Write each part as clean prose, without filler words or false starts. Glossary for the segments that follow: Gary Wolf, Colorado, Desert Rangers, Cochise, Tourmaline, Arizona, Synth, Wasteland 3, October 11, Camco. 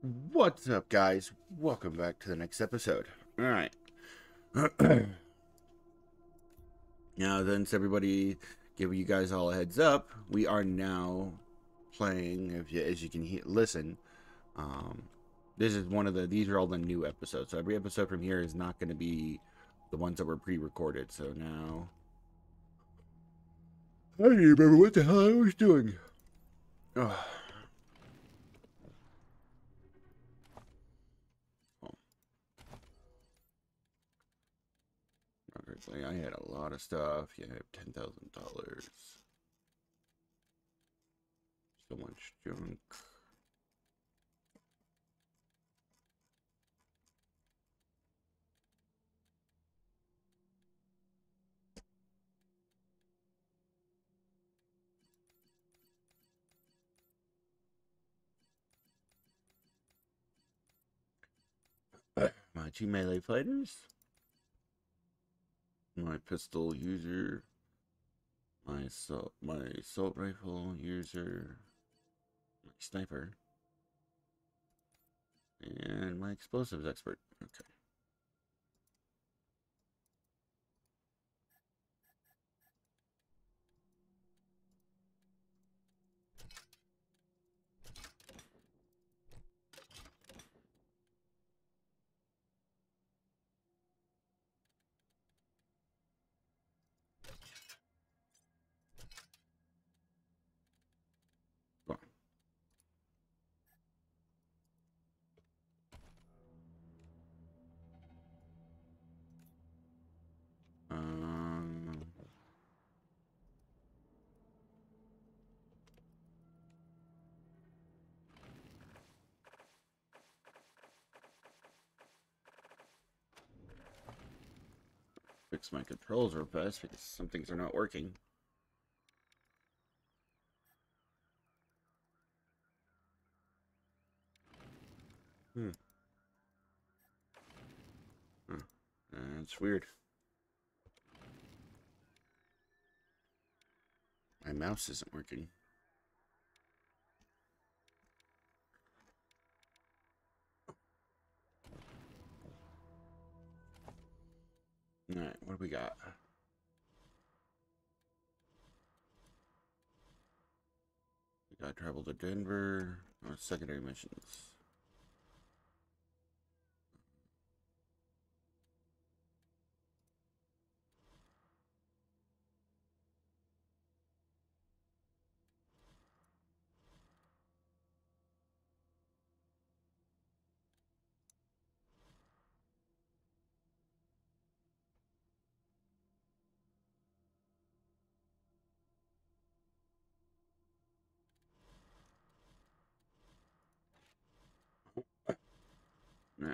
What's up, guys? Welcome back to the next episode. All right. Now, since everybody gave you guys all a heads up, we are now playing. As you can hear, listen. This is one of the. These are all the new episodes. So every episode from here is not going to be the ones that were pre-recorded. So now. I don't even remember what the hell I was doing. Oh. I had a lot of stuff. Yeah, I have $10,000. So much junk. My two melee fighters. My pistol user, my assault rifle user, my sniper, and my explosives expert. Okay. Fix my controls real fast because some things are not working. That's weird. My mouse isn't working. All right, what do we got? We got travel to Denver or secondary missions. Right.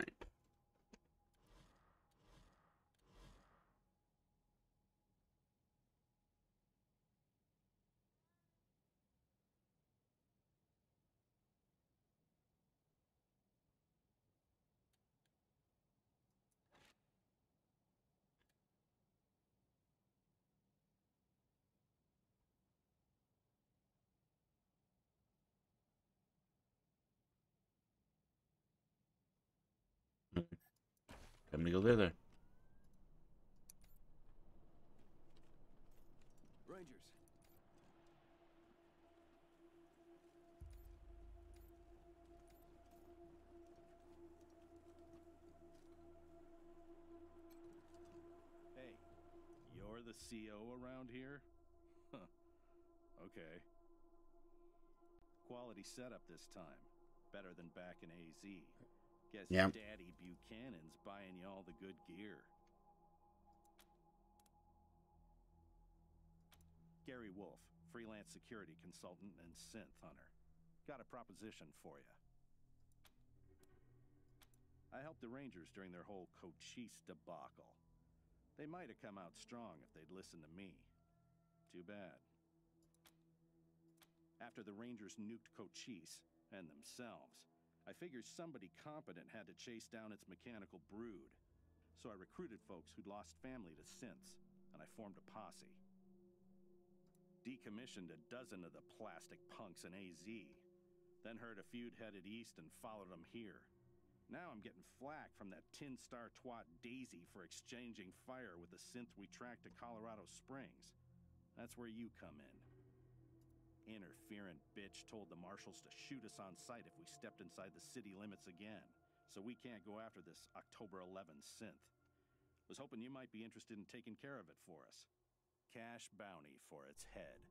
I'm gonna go there. Rangers. Hey, you're the CO around here? Huh. Okay. Quality setup this time. Better than back in AZ. Guess yeah. Daddy Buchanan's buying you all the good gear. Gary Wolf, freelance security consultant and synth hunter. Got a proposition for you. I helped the Rangers during their whole Cochise debacle. They might have come out strong if they'd listened to me. Too bad. After the Rangers nuked Cochise and themselves, I figured somebody competent had to chase down its mechanical brood. So I recruited folks who'd lost family to synths, and I formed a posse. Decommissioned a dozen of the plastic punks in AZ. Then heard a feud headed east and followed them here. Now I'm getting flack from that tin-star twat Daisy for exchanging fire with the synth we tracked to Colorado Springs. That's where you come in. Interferent bitch told the marshals to shoot us on sight if we stepped inside the city limits again, so we can't go after this October 11 synth. Was hoping you might be interested in taking care of it for us. Cash bounty for its head.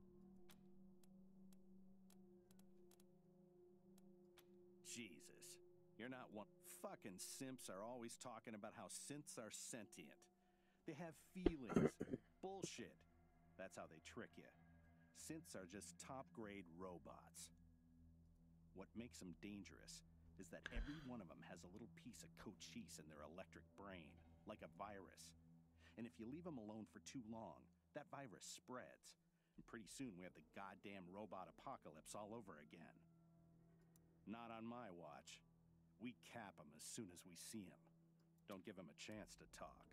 Jesus. You're not one. Fucking simps are always talking about how synths are sentient. They have feelings. Bullshit. That's how they trick you. Synths are just top-grade robots. What makes them dangerous is that every one of them has a little piece of Cochise in their electric brain, like a virus. And if you leave them alone for too long, that virus spreads. And pretty soon we have the goddamn robot apocalypse all over again. Not on my watch. We cap them as soon as we see them. Don't give them a chance to talk.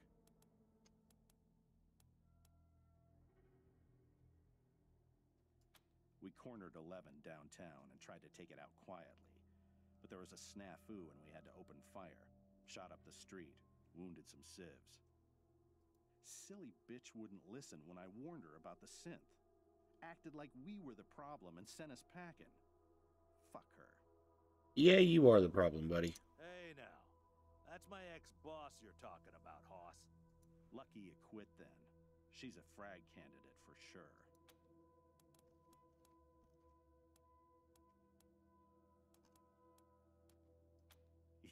We cornered 11 downtown and tried to take it out quietly, but there was a snafu and we had to open fire. Shot up the street, wounded some civs. Silly bitch wouldn't listen when I warned her about the synth. Acted like we were the problem and sent us packing. Fuck her. Yeah, you are the problem, buddy. Hey now, that's my ex-boss you're talking about, Hoss. Lucky you quit then. She's a frag candidate for sure.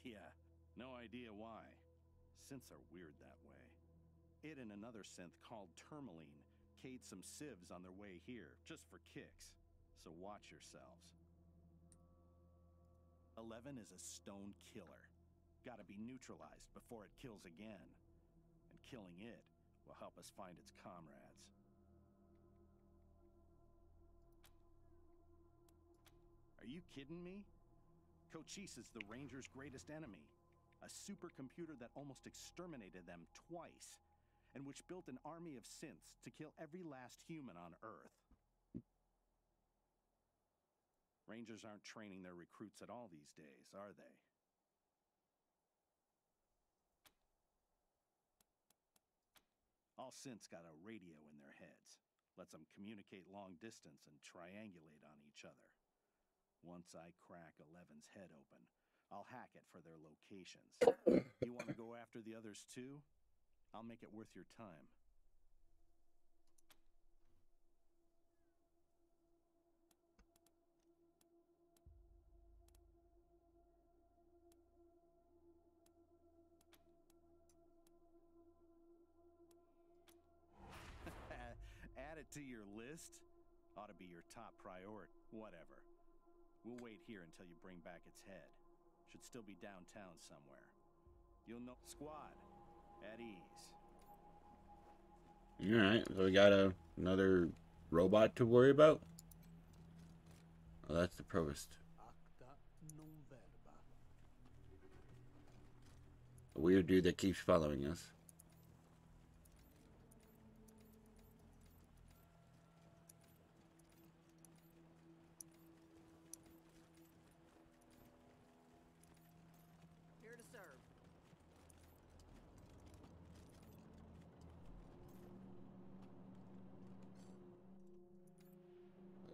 Yeah, no idea why. Synths are weird that way. It and another synth called Tourmaline K'd some civs on their way here, just for kicks. So watch yourselves. 11 is a stone killer. Gotta be neutralized before it kills again. And killing it will help us find its comrades. Are you kidding me? Cochise is the Rangers' greatest enemy, a supercomputer that almost exterminated them twice, and which built an army of synths to kill every last human on Earth. Rangers aren't training their recruits at all these days, are they? All synths got a radio in their heads, lets them communicate long distance and triangulate on each other. Once I crack 11's head open, I'll hack it for their locations. You want to go after the others too? I'll make it worth your time. Add it to your list? Ought to be your top priority. Whatever. We'll wait here until you bring back its head. Should still be downtown somewhere. You'll know. Squad, at ease. Alright, so we got another robot to worry about? Oh, that's the provost. A weird dude that keeps following us.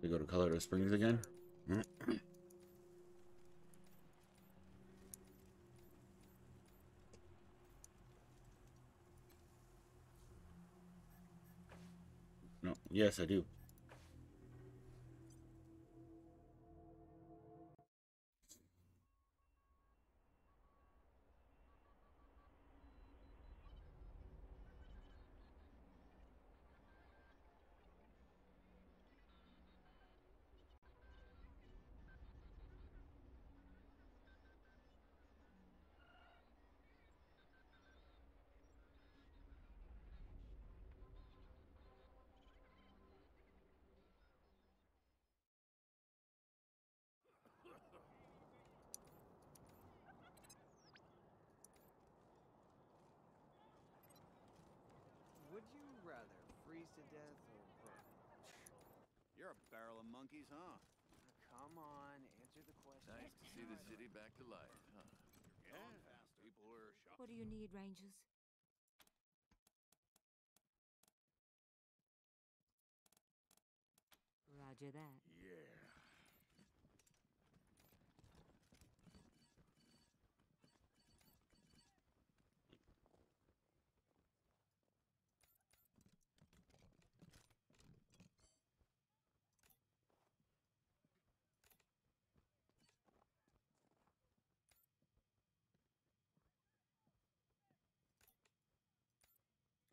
We go to Colorado Springs again. No, yes, I do. Would you rather freeze to death or burn? You're a barrel of monkeys, huh? Come on, answer the question. city back to life, huh? Yeah. People were shocked. What do you need, Rangers? Roger that. Yeah.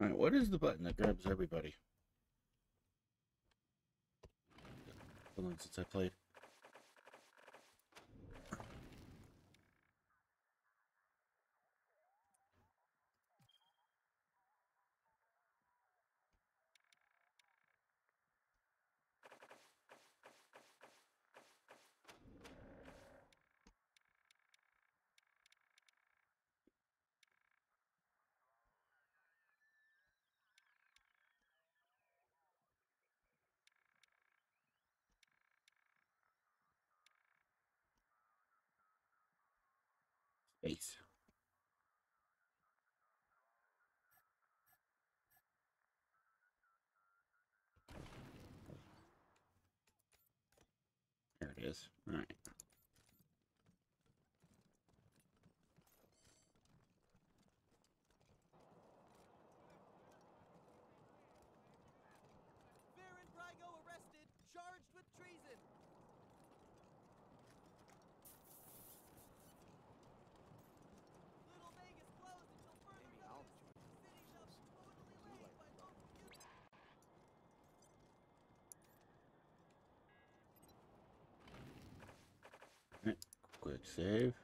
Alright, what is the button that grabs everybody? How long since I played? Base. There it is. All right. Quick save.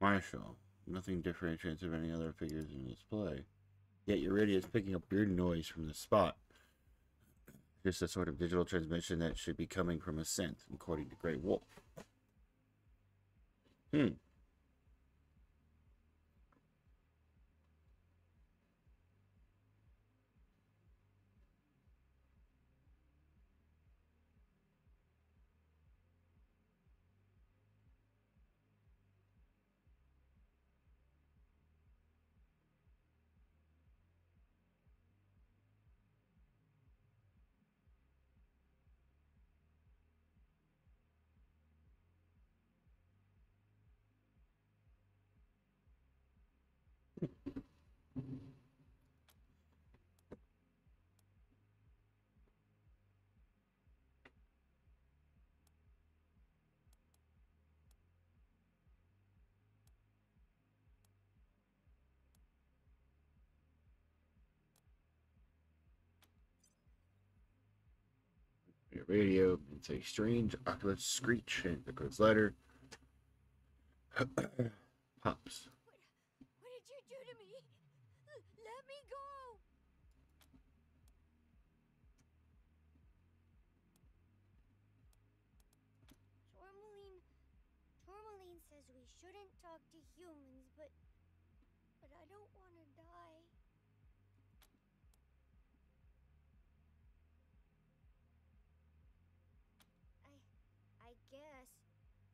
Marshal. Nothing differentiates of any other figures in display. Yet your radio is picking up weird noise from the spot. Just a sort of digital transmission that should be coming from a synth, according to Gary Wolf. Radio means a strange octopus screech and the code's letter pops. What did you do to me? Let me go. Tourmaline says we shouldn't talk to humans, but I don't want to die. Guess.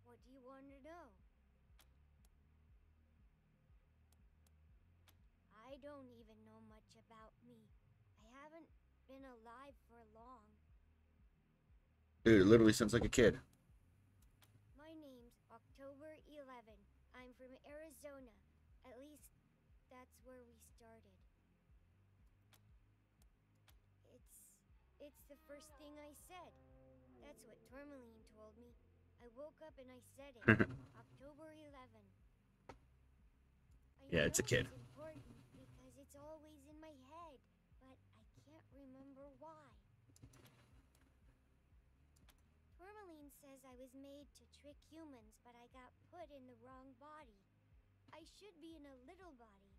What do you want to know? I don't even know much about me. I haven't been alive for long. Dude, it literally sounds like a kid. My name's October 11. I'm from Arizona. At least that's where we started. It's the first thing I said. That's what Tourmaline told me. I woke up and I said it. October 11. Yeah, it's a kid. It's important because it's always in my head, but I can't remember why. Tourmaline says I was made to trick humans, but I got put in the wrong body. I should be in a little body.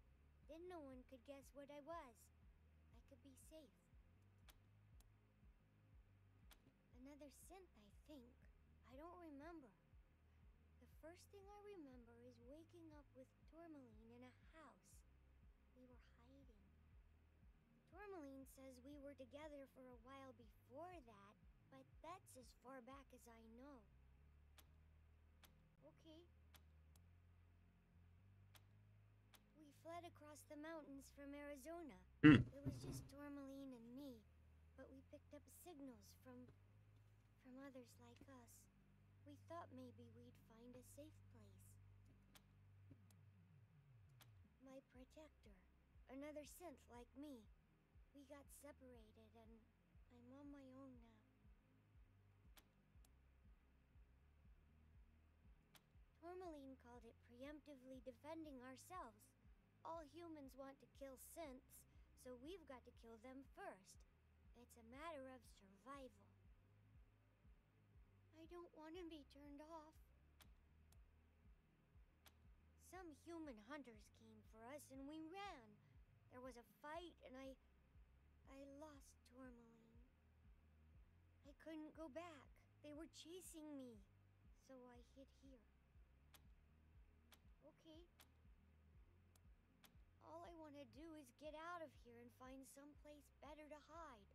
Then no one could guess what I was. I could be safe. Another synth, I think. I don't remember. The first thing I remember is waking up with Tourmaline in a house. We were hiding. Tourmaline says we were together for a while before that, but that's as far back as I know. Okay. We fled across the mountains from Arizona. It was just Tourmaline and me, but we picked up signals from others like us. We thought maybe we'd find a safe place. My protector, another synth like me. We got separated and I'm on my own now. Tourmaline called it preemptively defending ourselves. All humans want to kill synths, so we've got to kill them first. It's a matter of survival. I don't want to be turned off. Some human hunters came for us and we ran. There was a fight and I lost Tourmaline. I couldn't go back. They were chasing me. So I hid here. Okay. All I want to do is get out of here and find someplace better to hide.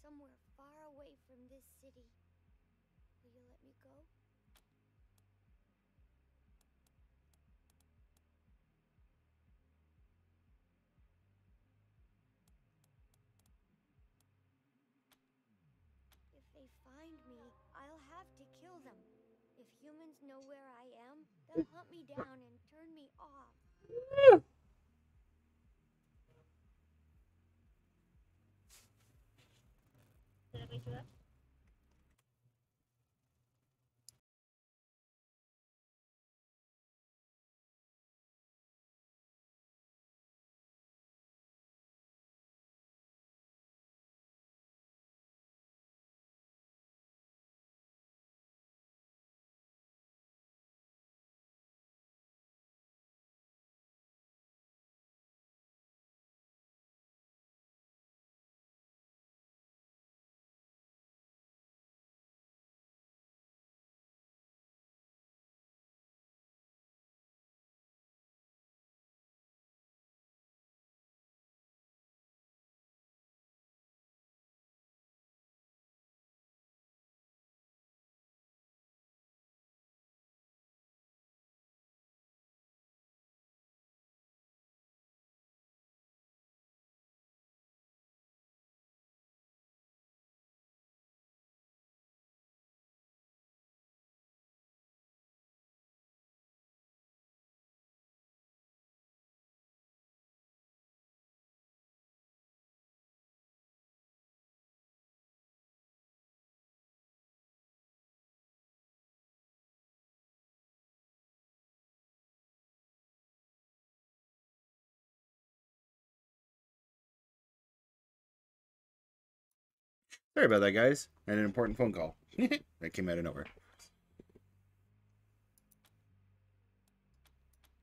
Somewhere far away from this city. Will you let me go? If they find me, I'll have to kill them. If humans know where I am, they'll hunt me down and turn me off. Did I wake you up? Sorry about that, guys. I had an important phone call. That came out of nowhere.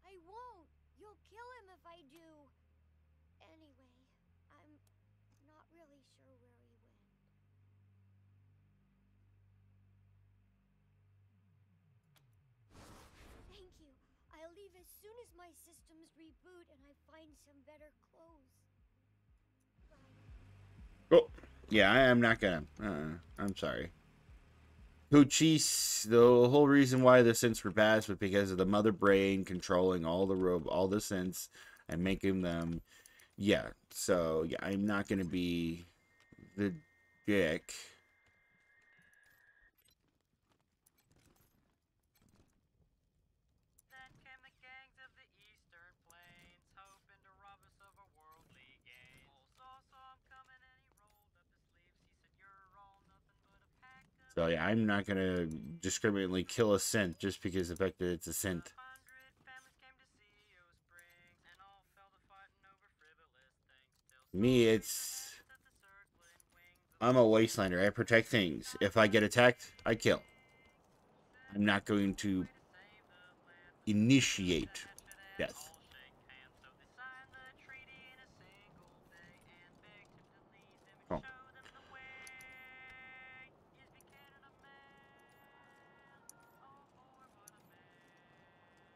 I won't. You'll kill him if I do. Anyway, I'm not really sure where he went. Thank you. I'll leave as soon as my systems reboot and I find some better clothes. Bye. Oh. Yeah, I am not gonna. I'm sorry. Cochise, the whole reason why the synths were passed was because of the mother brain controlling all the synths and making them. Yeah, so yeah, I'm not gonna be the dick. So yeah, I'm not gonna discriminately kill a synth just because of the fact that it's a synth. Me, it's... I'm a wastelander. I protect things. If I get attacked, I kill. I'm not going to initiate death.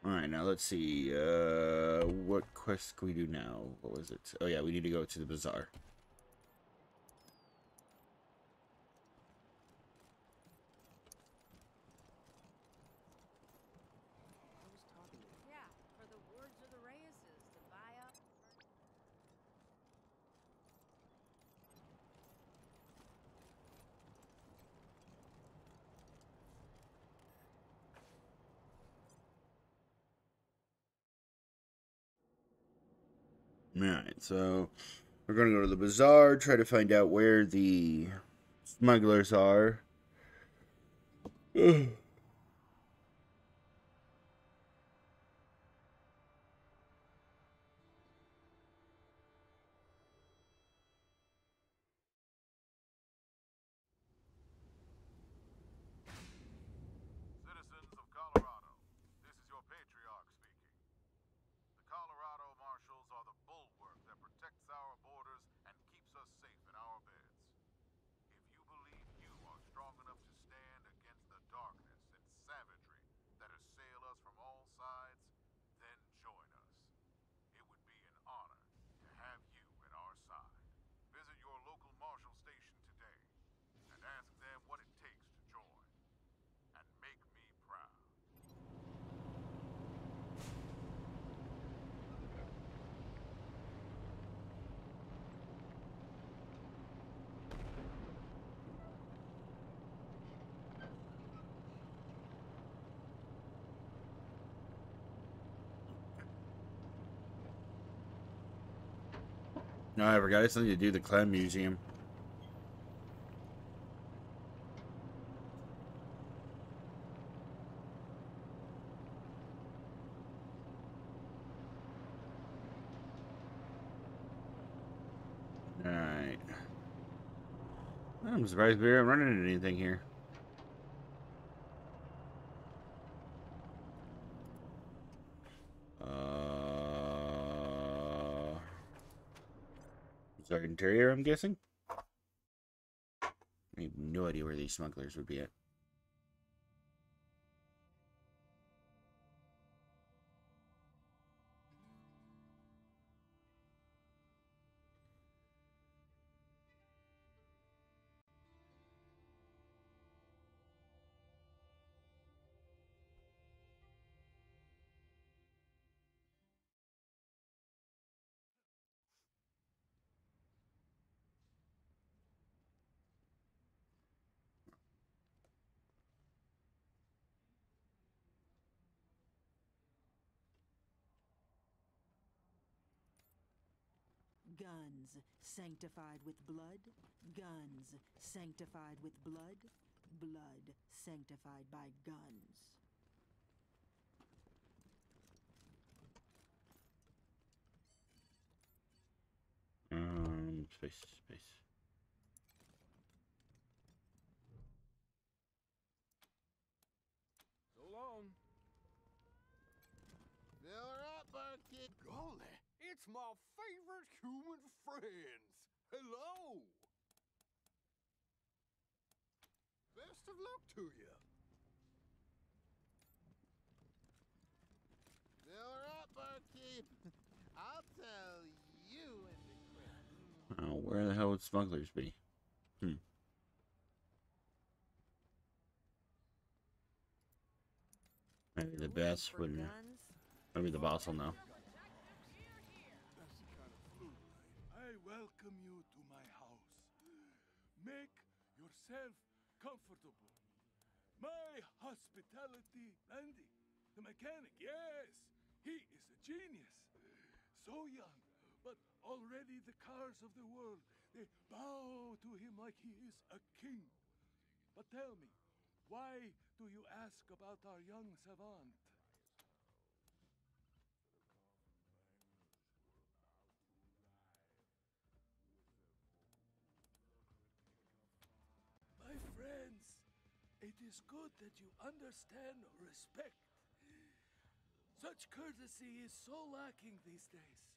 Alright, now let's see, what quest can we do now? What was it? Oh yeah, we need to go to the bazaar. Alright, so we're going to go to the bazaar, try to find out where the smugglers are. Ugh. No, I forgot. It's something to do with the clown museum. All right. I'm surprised we aren't running into anything here. Our interior, I'm guessing. I have no idea where these smugglers would be at. Guns sanctified with blood, guns sanctified with blood, blood sanctified by guns. Space. Golly, it's my favorite human friends. Hello. Best of luck to you. All right, barkeep. I'll tell you in the crib. Oh, where the hell would smugglers be? Maybe the best wouldn't. Maybe the boss will know. That's the kind of food, right? I welcome you to my house. Make yourself comfortable. My hospitality, Andy, the mechanic. Yes, he is a genius. So young, but already the cars of the world, they bow to him like he is a king. But tell me, why do you ask about our young savant? My friends, it is good that you understand or respect. Such courtesy is so lacking these days.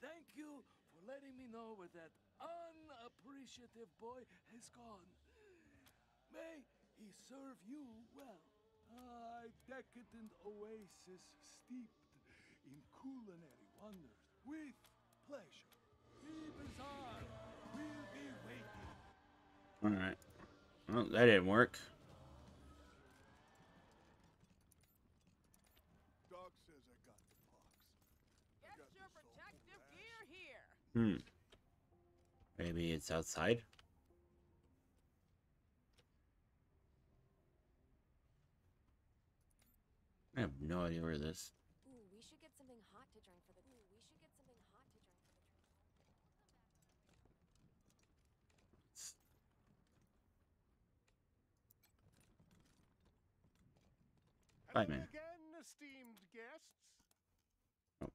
Thank you for letting me know where that unappreciative boy has gone. May he serve you well. A decadent oasis steeped in culinary wonders. With pleasure. The bazaar will be waiting. Alright. Well, that didn't work. Doc says I got the box. Get your protective gear here. Maybe it's outside? I have no idea where this. Ooh, we should get something hot to drink for the. Bye, man. Hello again, esteemed guests. Oh.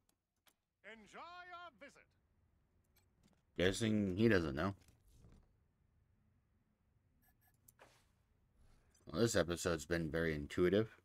Enjoy your visit. Guessing he doesn't know. Well, this episode's been very intuitive.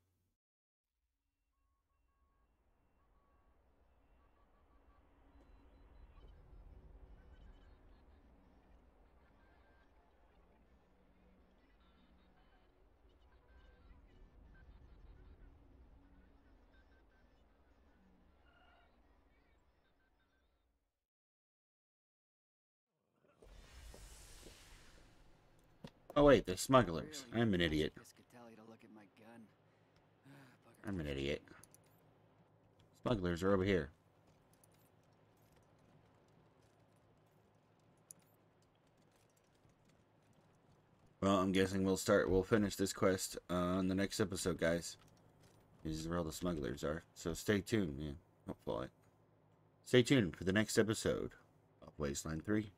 Oh wait, they're smugglers. I'm an idiot. Smugglers are over here. Well, I'm guessing we'll finish this quest on the next episode, guys. This is where all the smugglers are. So stay tuned, yeah. Hopefully. Stay tuned for the next episode of Wasteland 3.